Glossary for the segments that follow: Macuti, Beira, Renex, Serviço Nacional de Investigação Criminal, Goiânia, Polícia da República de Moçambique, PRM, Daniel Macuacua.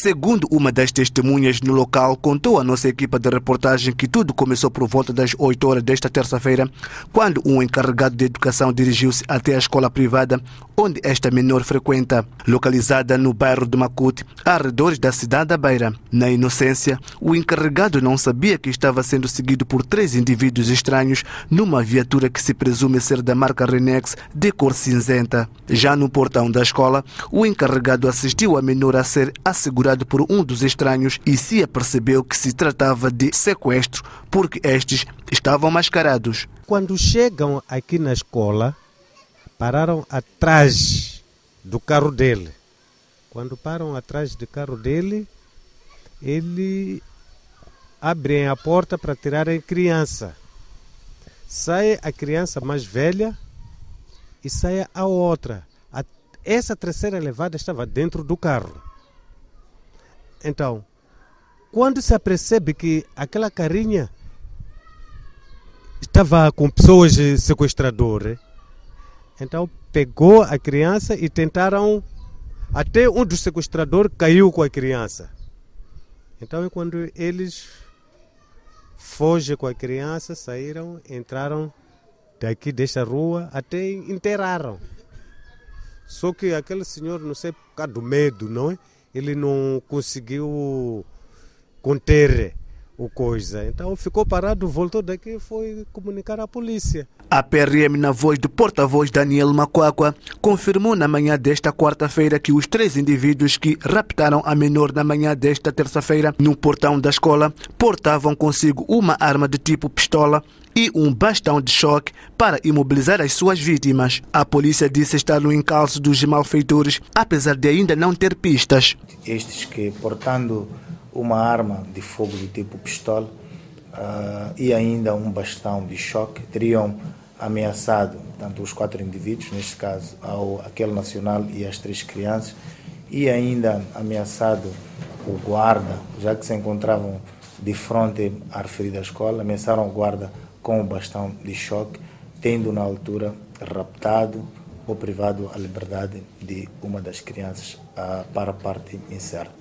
Segundo uma das testemunhas no local, contou à nossa equipa de reportagem que tudo começou por volta das 8 horas desta terça-feira, quando um encarregado de educação dirigiu-se até a escola privada, onde esta menor frequenta, localizada no bairro de Macuti, arredores da cidade da Beira. Na inocência, o encarregado não sabia que estava sendo seguido por 3 indivíduos estranhos numa viatura que se presume ser da marca Renex, de cor cinzenta. Já no portão da escola, o encarregado assistiu a menor a ser assegurado por um dos estranhos e se apercebeu que se tratava de sequestro, porque estes estavam mascarados. Quando chegam aqui na escola, pararam atrás do carro dele. Quando param atrás do carro dele, ele abrem a porta para tirarem criança. Sai a criança mais velha e sai a outra. Essa terceira levada estava dentro do carro. Então, quando se apercebe que aquela carrinha estava com pessoas sequestradoras, então pegou a criança e tentaram, até um dos sequestradores caiu com a criança. Então, quando eles fogem com a criança, saíram, entraram daqui desta rua, até enterraram. Só que aquele senhor, não sei, por causa do medo, não é? Ele não conseguiu conter o coisa. Então ficou parado, voltou daqui e foi comunicar à polícia. A PRM, na voz do porta-voz Daniel Macuacua, confirmou na manhã desta quarta-feira que os 3 indivíduos que raptaram a menor na manhã desta terça-feira no portão da escola portavam consigo uma arma de tipo pistola e um bastão de choque para imobilizar as suas vítimas. A polícia disse estar no encalço dos malfeitores, apesar de ainda não ter pistas. Estes que, portando uma arma de fogo do tipo pistola e ainda um bastão de choque, teriam ameaçado tanto os 4 indivíduos, neste caso aquele nacional e as 3 crianças, e ainda ameaçado o guarda, já que se encontravam de frente à referida escola, ameaçaram o guarda com o bastão de choque, tendo na altura raptado ou privado a liberdade de uma das crianças para a parte incerta.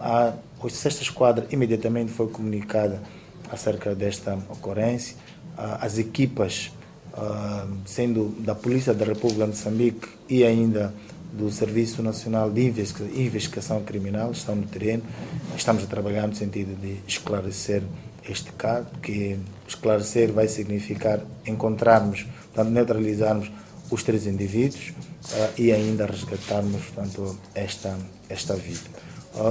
A 6ª Esquadra imediatamente foi comunicada acerca desta ocorrência. As equipas, sendo da Polícia da República de Moçambique e ainda do Serviço Nacional de Investigação Criminal, estão no terreno. Estamos a trabalhar no sentido de esclarecer este caso, que esclarecer vai significar encontrarmos, portanto, neutralizarmos os 3 indivíduos e ainda resgatarmos, portanto, esta vítima.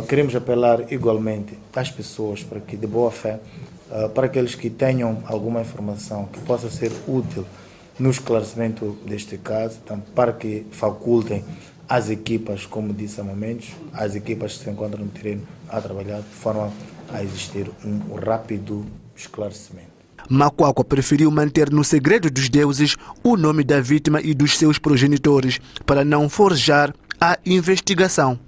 Queremos apelar igualmente às pessoas para que, de boa fé, para aqueles que tenham alguma informação que possa ser útil no esclarecimento deste caso, portanto, para que facultem às equipas, como disse há momentos, às equipas que se encontram no terreno a trabalhar, de forma a existir um rápido esclarecimento. Macuacua preferiu manter no segredo dos deuses o nome da vítima e dos seus progenitores, para não forjar a investigação.